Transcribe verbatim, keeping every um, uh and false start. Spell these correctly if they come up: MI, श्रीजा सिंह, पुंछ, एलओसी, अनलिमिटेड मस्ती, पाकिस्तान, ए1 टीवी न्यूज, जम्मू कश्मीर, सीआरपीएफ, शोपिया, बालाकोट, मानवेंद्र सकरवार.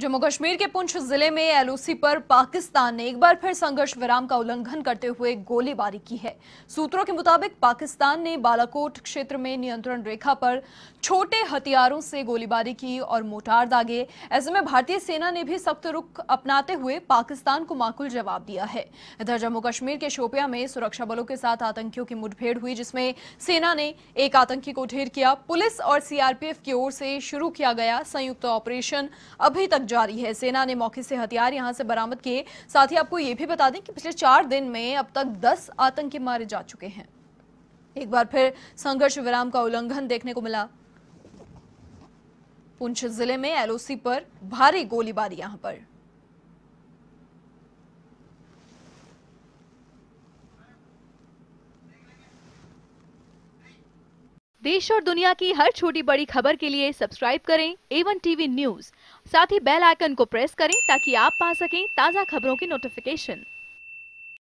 जम्मू कश्मीर के पुंछ जिले में एलओसी पर पाकिस्तान ने एक बार फिर संघर्ष विराम का उल्लंघन करते हुए गोलीबारी की है। सूत्रों के मुताबिक पाकिस्तान ने बालाकोट क्षेत्र में नियंत्रण रेखा पर छोटे हथियारों से गोलीबारी की और मोर्टार दागे। ऐसे में भारतीय सेना ने भी सख्त रुख अपनाते हुए पाकिस्तान को माकूल जवाब दिया है। इधर जम्मू कश्मीर के शोपिया में सुरक्षा बलों के साथ आतंकियों की मुठभेड़ हुई, जिसमें सेना ने एक आतंकी को ढेर किया। पुलिस और सीआरपीएफ की ओर से शुरू किया गया संयुक्त ऑपरेशन अभी तक जारी है। सेना ने मौके से हथियार यहां से बरामद किए। साथ ही आपको ये भी बता दें कि पिछले चार दिन में अब तक दस आतंकी मारे जा चुके हैं। एक बार फिर संघर्ष विराम का उल्लंघन देखने को मिला। पुंछ जिले में एलओसी पर भारी गोलीबारी। यहां पर देश और दुनिया की हर छोटी बड़ी खबर के लिए सब्सक्राइब करें ए वन टीवी न्यूज। साथ ही बेल आइकन को प्रेस करें ताकि आप पा सकें ताज़ा खबरों की नोटिफिकेशन।